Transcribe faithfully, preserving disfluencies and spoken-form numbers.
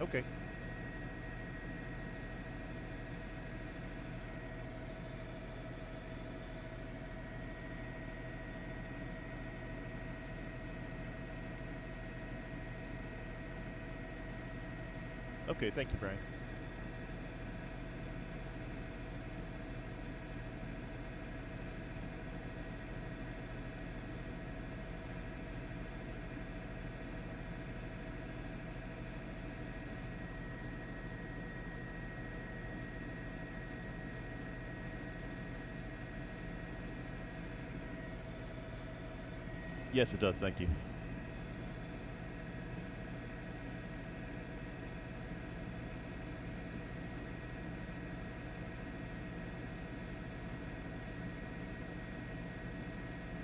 Okay. Okay, thank you, Brian. Yes, it does. Thank you.